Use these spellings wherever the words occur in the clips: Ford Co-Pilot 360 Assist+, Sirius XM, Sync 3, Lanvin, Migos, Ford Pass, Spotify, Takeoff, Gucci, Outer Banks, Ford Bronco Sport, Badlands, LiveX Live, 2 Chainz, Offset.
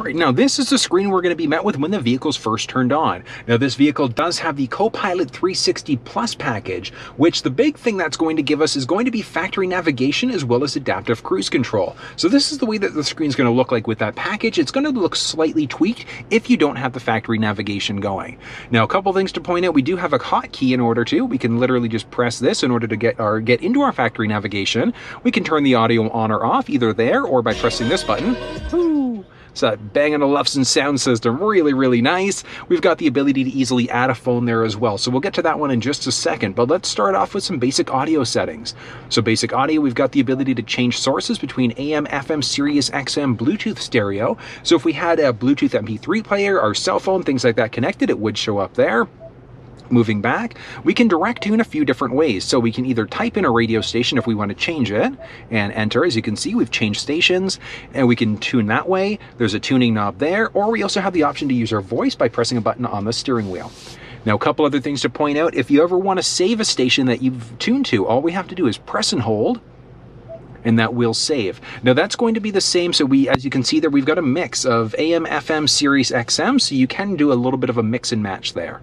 All right, now this is the screen we're going to be met with when the vehicle's first turned on. Now this vehicle does have the Co-Pilot 360 Plus package, which the big thing that's going to give us is going to be factory navigation as well as adaptive cruise control. So this is the way that the screen's going to look like with that package. It's going to look slightly tweaked if you don't have the factory navigation going. Now a couple things to point out, we do have a hotkey in order to, we can literally just press this in order to get into our factory navigation. We can turn the audio on or off either there or by pressing this button. Woo! So that Bang & Olufsen sound system, really, really nice. We've got the ability to easily add a phone there as well. So we'll get to that one in just a second, but let's start off with some basic audio settings. So basic audio, we've got the ability to change sources between AM, FM, Sirius XM, Bluetooth stereo. So if we had a Bluetooth MP3 player, our cell phone, things like that connected, it would show up there. Moving back, we can direct tune a few different ways. So we can either type in a radio station if we want to change it and enter. As you can see, we've changed stations and we can tune that way. There's a tuning knob there, or we also have the option to use our voice by pressing a button on the steering wheel. Now, a couple other things to point out. If you ever want to save a station that you've tuned to, all we have to do is press and hold, and that will save. Now that's going to be the same. So we, as you can see there, we've got a mix of AM, FM, Sirius XM. So you can do a little bit of a mix and match there.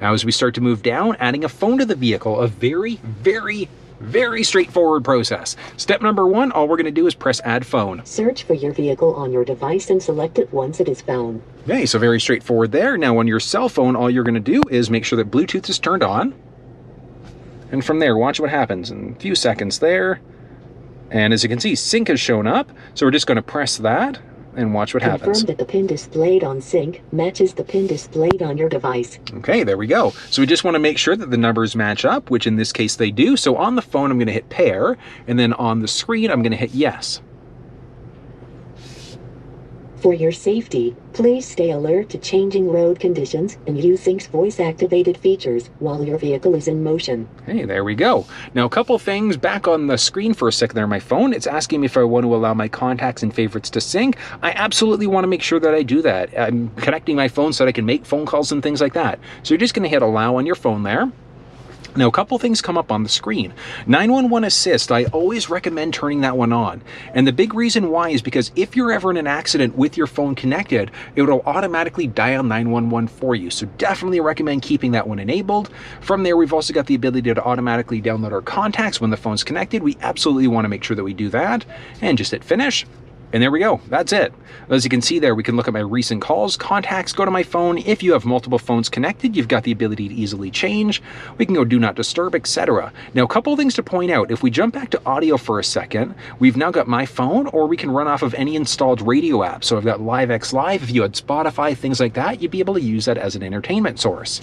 Now, as we start to move down, adding a phone to the vehicle, a very, very, very straightforward process. Step number one, all we're going to do is press add phone. Search for your vehicle on your device and select it once it is found. Okay, so very straightforward there. Now on your cell phone, all you're going to do is make sure that Bluetooth is turned on. And from there, watch what happens in a few seconds there. And as you can see, Sync has shown up. So we're just going to press that and watch what happens. Confirm that the pin displayed on Sync matches the pin displayed on your device. Okay, there we go. So we just want to make sure that the numbers match up, which in this case they do. So on the phone, I'm going to hit pair, and then on the screen, I'm going to hit yes. For your safety, please stay alert to changing road conditions and use Sync's voice-activated features while your vehicle is in motion. Hey, there we go. Now, a couple things back on the screen for a second there on my phone. It's asking me if I want to allow my contacts and favorites to sync. I absolutely want to make sure that I do that. I'm connecting my phone so that I can make phone calls and things like that. So you're just going to hit allow on your phone there. Now, a couple things come up on the screen. 911 Assist, I always recommend turning that one on. And the big reason why is because if you're ever in an accident with your phone connected, it will automatically dial 911 for you. So definitely recommend keeping that one enabled. From there, we've also got the ability to automatically download our contacts when the phone's connected. We absolutely want to make sure that we do that. And just hit finish. And there we go, that's it. As you can see there, we can look at my recent calls, contacts, go to my phone. If you have multiple phones connected, you've got the ability to easily change. We can go do not disturb, etc. Now, a couple of things to point out. If we jump back to audio for a second, we've now got my phone, or we can run off of any installed radio app. So I've got LiveX Live. If you had Spotify, things like that, you'd be able to use that as an entertainment source.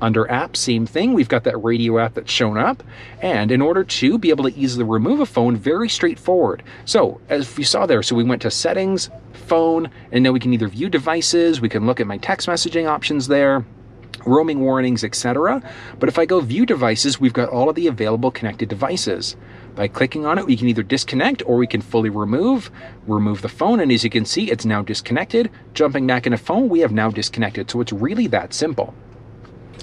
Under app, same thing. We've got that radio app that's shown up. And in order to be able to easily remove a phone, very straightforward. So as we saw there, so we went to settings, phone, and now we can either view devices, we can look at my text messaging options there, roaming warnings, etc. But if I go view devices, we've got all of the available connected devices. By clicking on it, we can either disconnect or we can fully remove the phone. And as you can see, it's now disconnected. Jumping back into phone, we have now disconnected. So it's really that simple.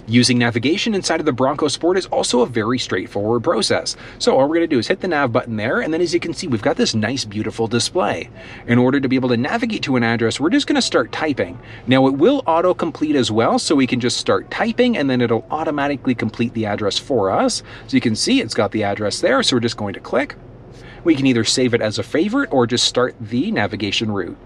Using navigation inside of the Bronco Sport is also a very straightforward process. So all we're going to do is hit the nav button there, and then as you can see, we've got this nice, beautiful display. In order to be able to navigate to an address, we're just going to start typing. Now it will auto-complete as well, so we can just start typing, and then it'll automatically complete the address for us. So you can see it's got the address there, so we're just going to click. We can either save it as a favorite or just start the navigation route.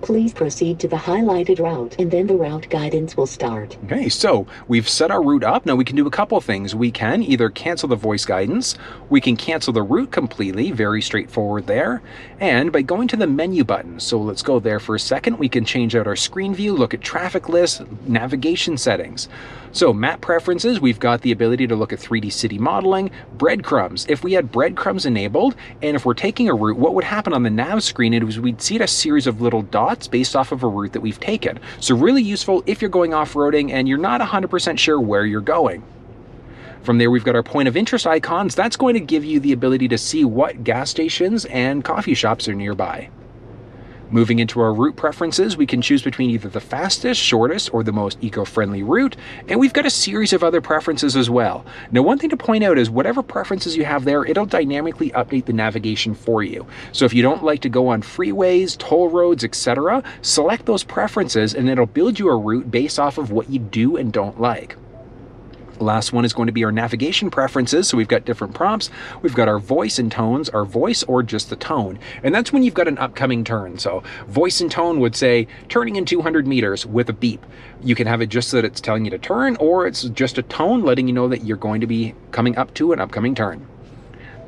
Please proceed to the highlighted route, and then the route guidance will start. Okay, so we've set our route up. Now we can do a couple things. We can either cancel the voice guidance, we can cancel the route completely, very straightforward there, and by going to the menu button. So let's go there for a second. We can change out our screen view, look at traffic list, navigation settings. So map preferences, we've got the ability to look at 3D city modeling, breadcrumbs. If we had breadcrumbs enabled, and if we're taking a route, what would happen on the nav screen is we'd see a series of little dots based off of a route that we've taken. So really useful if you're going off-roading and you're not 100% sure where you're going. From there, we've got our point of interest icons. That's going to give you the ability to see what gas stations and coffee shops are nearby. Moving into our route preferences, we can choose between either the fastest, shortest, or the most eco-friendly route, and we've got a series of other preferences as well. Now, one thing to point out is whatever preferences you have there, it'll dynamically update the navigation for you. So if you don't like to go on freeways, toll roads, etc., select those preferences and it'll build you a route based off of what you do and don't like. Last one is going to be our navigation preferences. So we've got different prompts. We've got our voice and tones, our voice or just the tone. And that's when you've got an upcoming turn. So voice and tone would say turning in 200 meters with a beep. You can have it just so that it's telling you to turn, or it's just a tone letting you know that you're going to be coming up to an upcoming turn.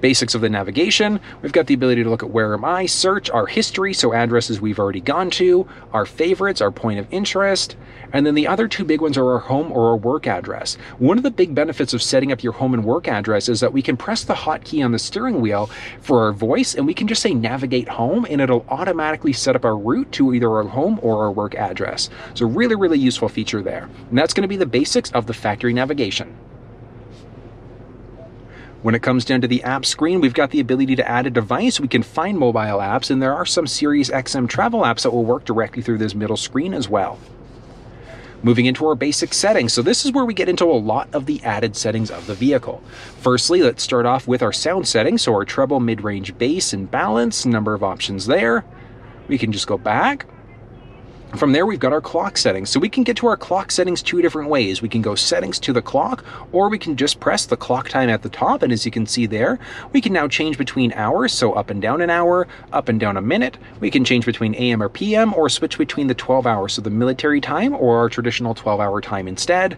Basics of the navigation, we've got the ability to look at where am I, search, our history, so addresses we've already gone to, our favorites, our point of interest, and then the other two big ones are our home or our work address. One of the big benefits of setting up your home and work address is that we can press the hotkey on the steering wheel for our voice, and we can just say navigate home, and it'll automatically set up our route to either our home or our work address. So really, really useful feature there. And that's going to be the basics of the factory navigation. When it comes down to the app screen, we've got the ability to add a device. We can find mobile apps, and there are some Sirius XM travel apps that will work directly through this middle screen as well. Moving into our basic settings. So this is where we get into a lot of the added settings of the vehicle. Firstly, let's start off with our sound settings. So our treble, mid-range, bass, and balance, number of options there. We can just go back. From there, we've got our clock settings. So we can get to our clock settings two different ways. We can go settings to the clock, or we can just press the clock time at the top. And as you can see there, we can now change between hours. So up and down an hour, up and down a minute. We can change between AM or PM, or switch between the 12 hours. So the military time or our traditional 12-hour time instead.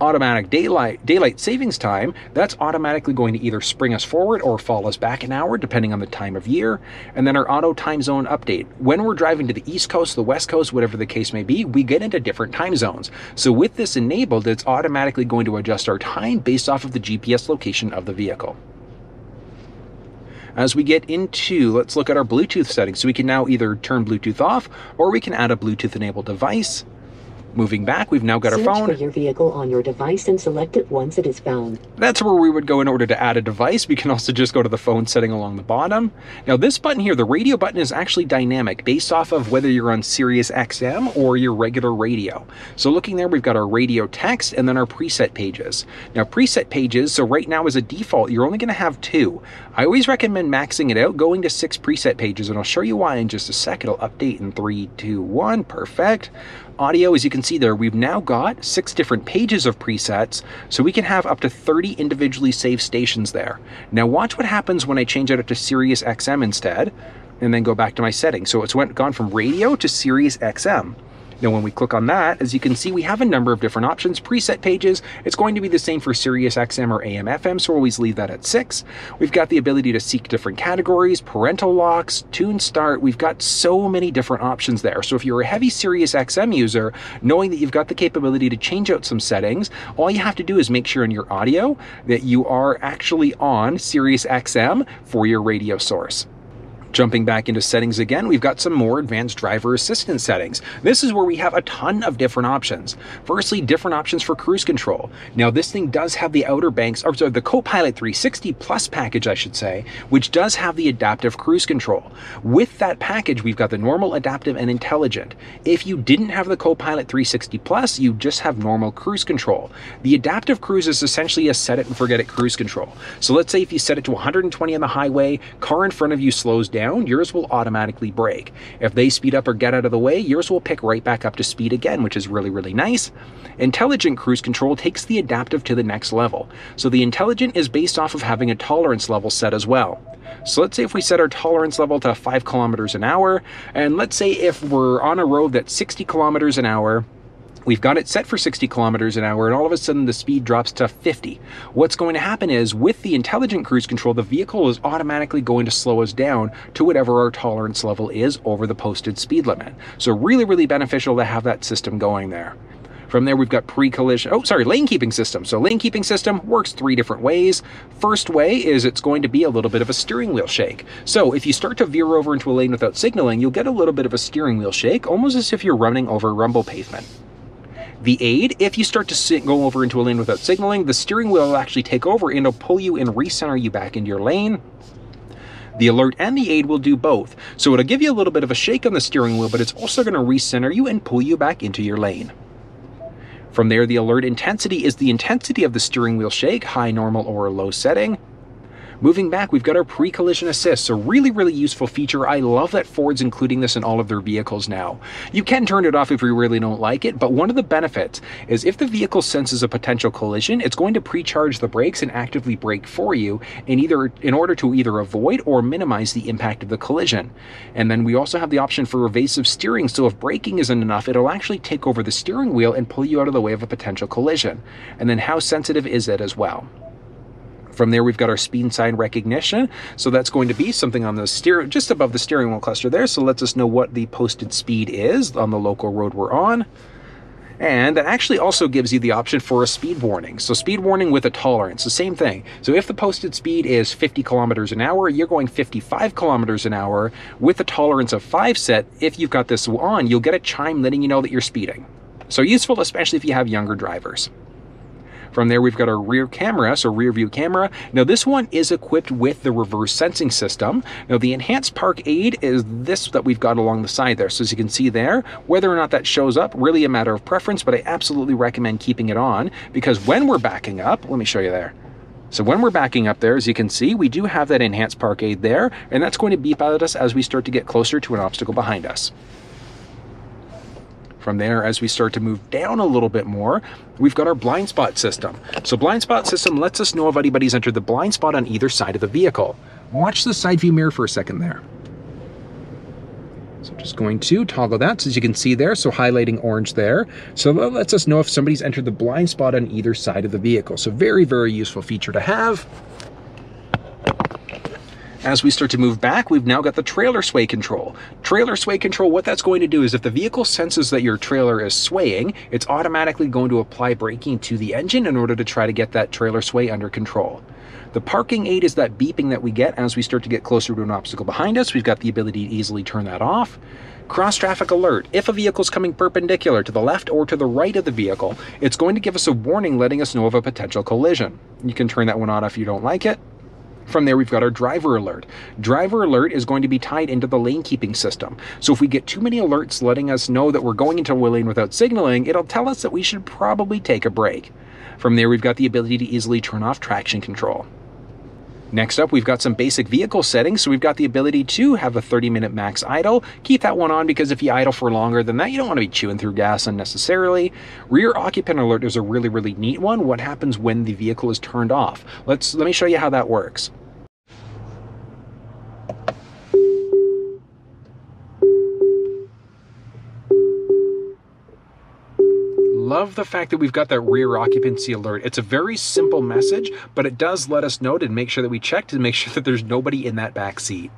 Automatic daylight savings time, that's automatically going to either spring us forward or fall us back an hour, depending on the time of year. And then our auto time zone update. When we're driving to the East Coast, the West Coast, whatever the case may be, we get into different time zones. So with this enabled, it's automatically going to adjust our time based off of the GPS location of the vehicle. As we get into, let's look at our Bluetooth settings. So we can now either turn Bluetooth off, or we can add a Bluetooth enabled device. Moving back, we've now got our phone. Search for your vehicle on your device and select it once it is found. That's where we would go in order to add a device. We can also just go to the phone setting along the bottom. Now this button here, the radio button, is actually dynamic based off of whether you're on Sirius XM or your regular radio. So looking there, we've got our radio text and then our preset pages. Now preset pages, so right now as a default, you're only gonna have 2. I always recommend maxing it out, going to 6 preset pages, and I'll show you why in just a sec. It'll update in 3, 2, 1, perfect. Audio, as you can see there, we've now got 6 different pages of presets, so we can have up to 30 individually saved stations there. Now watch what happens when I change it to Sirius XM instead, and then go back to my settings. So it's gone from radio to Sirius XM. Now when we click on that, as you can see, we have a number of different options, preset pages. It's going to be the same for Sirius XM or AM FM, so we'll always leave that at 6. We've got the ability to seek different categories, parental locks, tune start. We've got so many different options there. So if you're a heavy Sirius XM user, knowing that you've got the capability to change out some settings, all you have to do is make sure in your audio that you are actually on Sirius XM for your radio source. Jumping back into settings again, we've got some more advanced driver assistance settings. This is where we have a ton of different options. Firstly, different options for cruise control. Now this thing does have the Outer Banks, or sorry, the Co-Pilot 360 Plus package, I should say, which does have the adaptive cruise control. With that package, we've got the normal, adaptive, and intelligent. If you didn't have the Co-Pilot 360 Plus, you just have normal cruise control. The adaptive cruise is essentially a set it and forget it cruise control. So let's say if you set it to 120 on the highway, car in front of you slows down, yours will automatically brake. If they speed up or get out of the way, yours will pick right back up to speed again, which is really, really nice. Intelligent cruise control takes the adaptive to the next level. So the intelligent is based off of having a tolerance level set as well. So let's say if we set our tolerance level to 5 kilometers an hour, and let's say if we're on a road that's 60 kilometers an hour, we've got it set for 60 kilometers an hour, and all of a sudden the speed drops to 50. What's going to happen is with the intelligent cruise control, the vehicle is automatically going to slow us down to whatever our tolerance level is over the posted speed limit. So really, really beneficial to have that system going there. From there, we've got lane keeping system. So lane keeping system works 3 different ways. First way is it's going to be a little bit of a steering wheel shake. So if you start to veer over into a lane without signaling, you'll get a little bit of a steering wheel shake, almost as if you're running over rumble pavement. The aid, if you start to go over into a lane without signaling, the steering wheel will actually take over and it'll pull you and recenter you back into your lane. The Alert and the Aid will do both, so it'll give you a little bit of a shake on the steering wheel, but it's also going to recenter you and pull you back into your lane. From there, the Alert intensity is the intensity of the steering wheel shake, high, normal, or low setting. Moving back, we've got our pre-collision assist, so really useful feature. I love that Ford's including this in all of their vehicles now. You can turn it off if you really don't like it, but one of the benefits is if the vehicle senses a potential collision, it's going to pre-charge the brakes and actively brake for you in order to either avoid or minimize the impact of the collision. And then we also have the option for evasive steering, so if braking isn't enough, it'll actually take over the steering wheel and pull you out of the way of a potential collision. And then how sensitive is it as well? From there, we've got our speed sign recognition. So that's going to be something on the just above the steering wheel cluster there. So it lets us know what the posted speed is on the local road we're on. And that actually also gives you the option for a speed warning. So speed warning with a tolerance, the same thing. So if the posted speed is 50 kilometers an hour, you're going 55 kilometers an hour with a tolerance of 5 set. If you've got this on, you'll get a chime letting you know that you're speeding. So useful, especially if you have younger drivers. From there, we've got our rear camera, so rear view camera. Now this one is equipped with the reverse sensing system. Now the enhanced park aid is this that we've got along the side there. So as you can see there, whether or not that shows up, really a matter of preference, but I absolutely recommend keeping it on because when we're backing up, let me show you there. So when we're backing up there, as you can see, we do have that enhanced park aid there, and that's going to beep out at us as we start to get closer to an obstacle behind us. From there, as we start to move down a little bit more, we've got our blind spot system. So blind spot system lets us know if anybody's entered the blind spot on either side of the vehicle. Watch the side view mirror for a second there. So just going to toggle that, so as you can see there, so highlighting orange there. So that lets us know if somebody's entered the blind spot on either side of the vehicle. So very useful feature to have. As we start to move back, we've now got the trailer sway control. Trailer sway control, what that's going to do is if the vehicle senses that your trailer is swaying, it's automatically going to apply braking to the engine in order to try to get that trailer sway under control. The parking aid is that beeping that we get as we start to get closer to an obstacle behind us. We've got the ability to easily turn that off. Cross traffic alert. If a vehicle's coming perpendicular to the left or to the right of the vehicle, it's going to give us a warning letting us know of a potential collision. You can turn that one on if you don't like it. From there, we've got our driver alert. Driver alert is going to be tied into the lane keeping system. So if we get too many alerts letting us know that we're going into a lane without signaling, it'll tell us that we should probably take a break. From there, we've got the ability to easily turn off traction control. Next up, we've got some basic vehicle settings. So we've got the ability to have a 30-minute max idle. Keep that one on because if you idle for longer than that, you don't want to be chewing through gas unnecessarily. Rear occupant alert is a really neat one. What happens when the vehicle is turned off? Let me show you how that works. Love the fact that we've got that rear occupancy alert. It's a very simple message, but it does let us know and make sure that we checked and make sure that there's nobody in that back seat.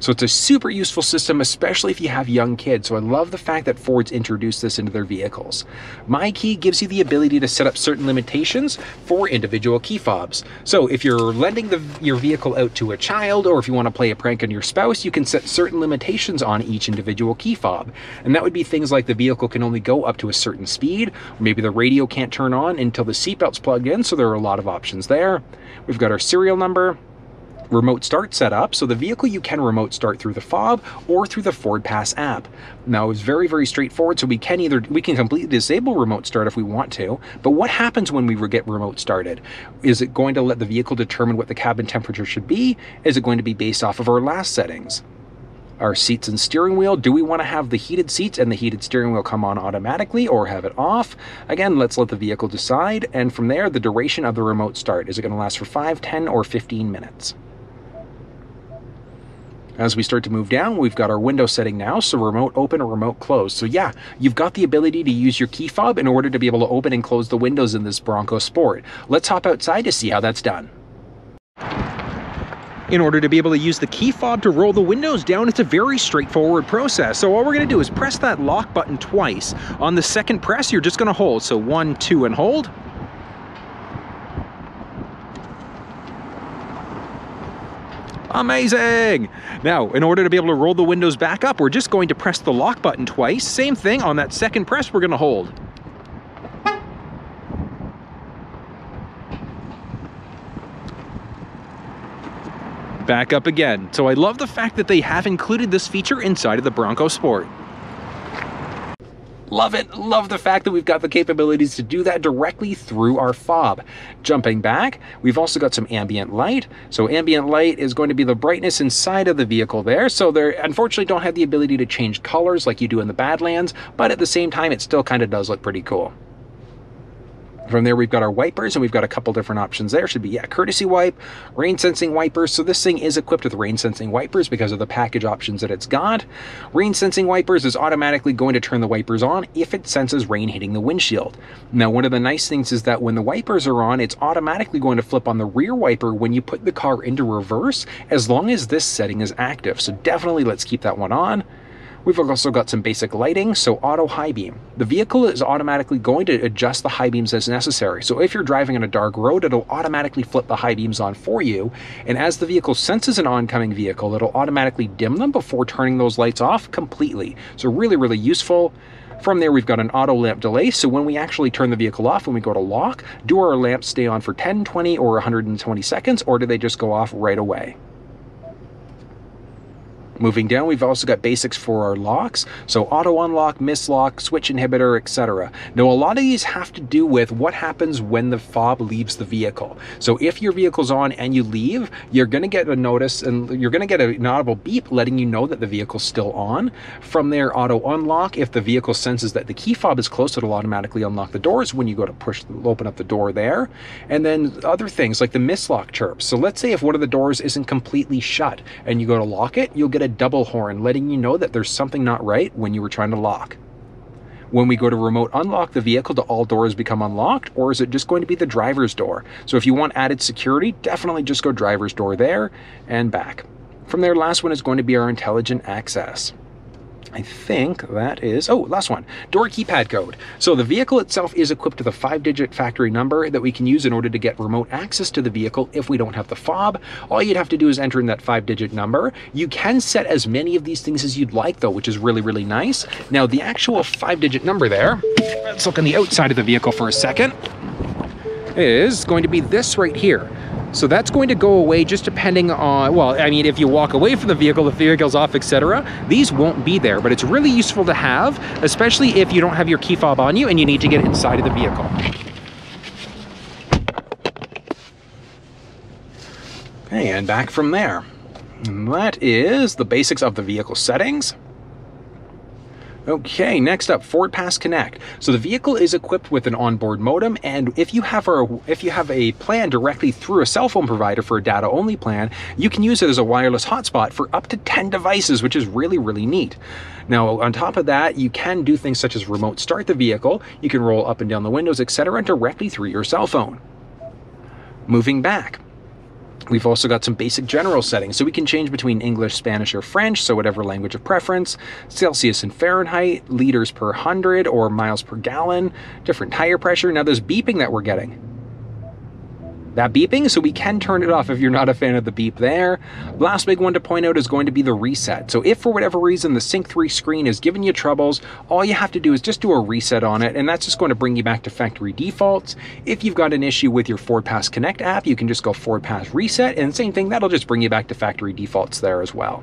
So it's a super useful system, especially if you have young kids. So I love the fact that Ford's introduced this into their vehicles. My Key gives you the ability to set up certain limitations for individual key fobs. So if you're lending your vehicle out to a child, or if you want to play a prank on your spouse, you can set certain limitations on each individual key fob. And that would be things like the vehicle can only go up to a certain speed, or maybe the radio can't turn on until the seatbelt's plugged in. So there are a lot of options there. We've got our serial number. Remote start set up, so the vehicle you can remote start through the fob or through the Ford Pass app. Now it's very straightforward, so we can completely disable remote start if we want to, but what happens when we get remote started? Is it going to let the vehicle determine what the cabin temperature should be? Is it going to be based off of our last settings? Our seats and steering wheel, do we want to have the heated seats and the heated steering wheel come on automatically or have it off? Again, let's let the vehicle decide, and from there, the duration of the remote start. Is it going to last for 5, 10, or 15 minutes? As we start to move down, we've got our window setting now, so remote open or remote close. So yeah, you've got the ability to use your key fob in order to be able to open and close the windows in this Bronco Sport. Let's hop outside to see how that's done. In order to be able to use the key fob to roll the windows down, it's a very straightforward process. So all we're going to do is press that lock button twice. On the second press, you're just going to hold. So 1, 2, and hold. Amazing! Now, in order to be able to roll the windows back up, we're just going to press the lock button twice. Same thing, on that second press, we're going to hold. back up again. So I love the fact that they have included this feature inside of the Bronco Sport. Love it, love the fact that we've got the capabilities to do that directly through our fob. Jumping back, we've also got some ambient light. So ambient light is going to be the brightness inside of the vehicle there. So they unfortunately don't have the ability to change colors like you do in the Badlands, but at the same time, it still kind of does look pretty cool. From there, we've got our wipers, and we've got a couple different options there. Should be, yeah, courtesy wipe, rain sensing wipers. So this thing is equipped with rain sensing wipers because of the package options that it's got. Rain sensing wipers is automatically going to turn the wipers on if it senses rain hitting the windshield. Now, one of the nice things is that when the wipers are on, it's automatically going to flip on the rear wiper when you put the car into reverse, as long as this setting is active. So definitely let's keep that one on. We've also got some basic lighting, so auto high beam. The vehicle is automatically going to adjust the high beams as necessary. So if you're driving on a dark road, it'll automatically flip the high beams on for you. And as the vehicle senses an oncoming vehicle, it'll automatically dim them before turning those lights off completely. So really, really useful. From there, we've got an auto lamp delay. So when we actually turn the vehicle off, when we go to lock, do our lamps stay on for 10, 20, or 120 seconds, or do they just go off right away? Moving down, we've also got basics for our locks, so auto unlock, mislock, switch inhibitor, etc. Now, a lot of these have to do with what happens when the fob leaves the vehicle. So if your vehicle's on and you leave, you're going to get a notice, and you're going to get an audible beep letting you know that the vehicle's still on. From there, auto unlock. If the vehicle senses that the key fob is close, it'll automatically unlock the doors when you go to push, open up the door there. And then other things like the mislock chirp. So let's say if one of the doors isn't completely shut and you go to lock it, you'll get a double horn letting you know that there's something not right when you were trying to lock. When we go to remote unlock the vehicle, do all doors become unlocked, or is it just going to be the driver's door? So if you want added security, definitely just go driver's door there and back. From there, last one is going to be our intelligent access. I think that is, oh, last one, door keypad code. So the vehicle itself is equipped with a 5-digit factory number that we can use in order to get remote access to the vehicle if we don't have the fob. All you'd have to do is enter in that 5-digit number. You can set as many of these things as you'd like though, which is really, really nice. Now the actual 5-digit number there, let's look on the outside of the vehicle for a second, is going to be this right here. So that's going to go away just depending on, well, I mean, if you walk away from the vehicle, the vehicle's off, etc. These won't be there, but it's really useful to have, especially if you don't have your key fob on you and you need to get inside of the vehicle. Okay, and back from there. And that is the basics of the vehicle settings. Okay, next up, Ford Pass Connect. So the vehicle is equipped with an onboard modem, and if you have a plan directly through a cell phone provider for a data-only plan, you can use it as a wireless hotspot for up to 10 devices, which is really, really neat. Now, on top of that, you can do things such as remote start the vehicle, you can roll up and down the windows, etc., directly through your cell phone. Moving back. We've also got some basic general settings, so we can change between English, Spanish, or French, so whatever language of preference, Celsius and Fahrenheit, liters per 100 or miles per gallon, different tire pressure. Now there's beeping that we're getting. That beeping, so we can turn it off if you're not a fan of the beep there. Last big one to point out is going to be the reset. So if for whatever reason the Sync 3 screen is giving you troubles, all you have to do is just do a reset on it, and that's just going to bring you back to factory defaults. If you've got an issue with your Ford Pass Connect app, you can just go Ford Pass Reset, and same thing, that'll just bring you back to factory defaults there as well.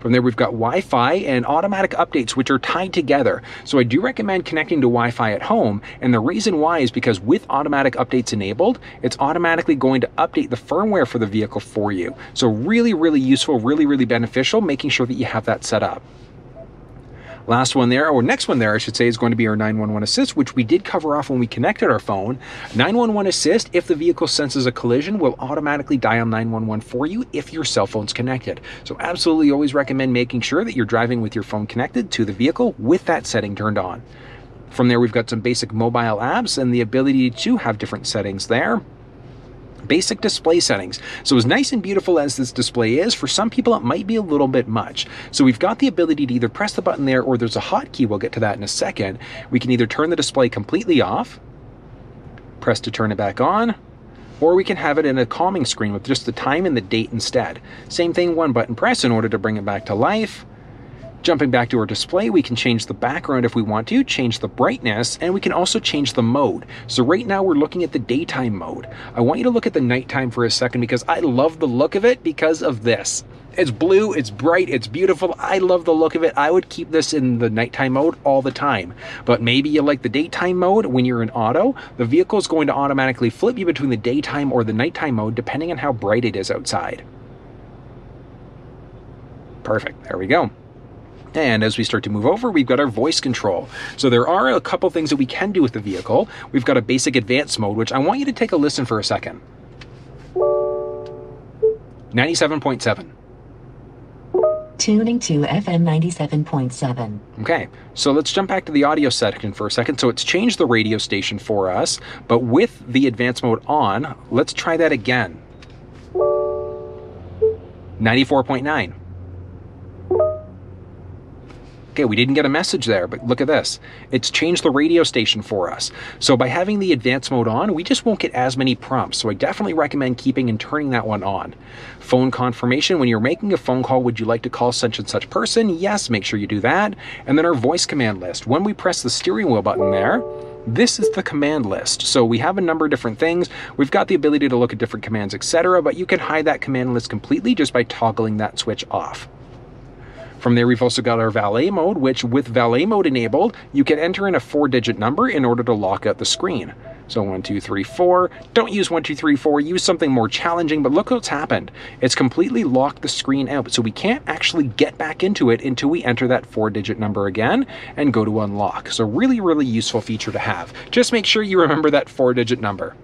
From there, we've got Wi-Fi and automatic updates, which are tied together. So I do recommend connecting to Wi-Fi at home. And the reason why is because with automatic updates enabled, it's automatically going to update the firmware for the vehicle for you. So really, really useful, really, really beneficial, making sure that you have that set up. Last one there, or next one there, I should say, is going to be our 911 Assist, which we did cover off when we connected our phone. 911 Assist, if the vehicle senses a collision, will automatically dial 911 for you if your cell phone's connected. So absolutely always recommend making sure that you're driving with your phone connected to the vehicle with that setting turned on. From there, we've got some basic mobile apps and the ability to have different settings there. Basic display settings. So as nice and beautiful as this display is, for some people it might be a little bit much. So we've got the ability to either press the button there, or there's a hotkey, we'll get to that in a second. We can either turn the display completely off, press to turn it back on, or we can have it in a calming screen with just the time and the date instead. Same thing, one button press in order to bring it back to life. Jumping back to our display, we can change the background if we want to, change the brightness, and we can also change the mode. So right now we're looking at the daytime mode. I want you to look at the nighttime for a second because I love the look of it because of this. It's blue, it's bright, it's beautiful. I love the look of it. I would keep this in the nighttime mode all the time. But maybe you like the daytime mode when you're in auto. The vehicle is going to automatically flip you between the daytime or the nighttime mode depending on how bright it is outside. Perfect, there we go. And as we start to move over, we've got our voice control. So there are a couple things that we can do with the vehicle. We've got a basic advanced mode, which I want you to take a listen for a second. 97.7. Tuning to FM 97.7. Okay, so let's jump back to the audio section for a second. So it's changed the radio station for us, but with the advanced mode on, let's try that again. 94.9. Okay, we didn't get a message there, but look at this. It's changed the radio station for us. So by having the advanced mode on, we just won't get as many prompts. So I definitely recommend keeping and turning that one on. Phone confirmation, when you're making a phone call, would you like to call such and such person? Yes, make sure you do that. And then our voice command list. When we press the steering wheel button there, this is the command list. So we have a number of different things. We've got the ability to look at different commands, etc. But you can hide that command list completely just by toggling that switch off. From there, we've also got our valet mode, which with valet mode enabled, you can enter in a 4-digit number in order to lock out the screen. So 1, 2, 3, 4. Don't use 1, 2, 3, 4. Use something more challenging, but look what's happened. It's completely locked the screen out, so we can't actually get back into it until we enter that 4-digit number again and go to unlock. So really, really useful feature to have. Just make sure you remember that 4-digit number.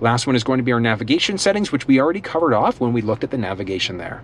Last one is going to be our navigation settings, which we already covered off when we looked at the navigation there.